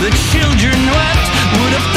the children wept, would have